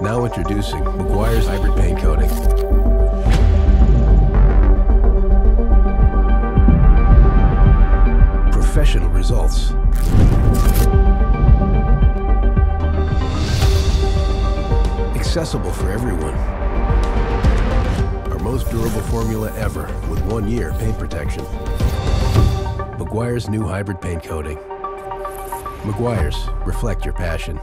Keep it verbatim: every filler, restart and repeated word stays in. Now introducing Meguiar's Hybrid Paint Coating. Professional results. Accessible for everyone. Our most durable formula ever with one year paint protection. Meguiar's new hybrid paint coating. Meguiar's, reflect your passion.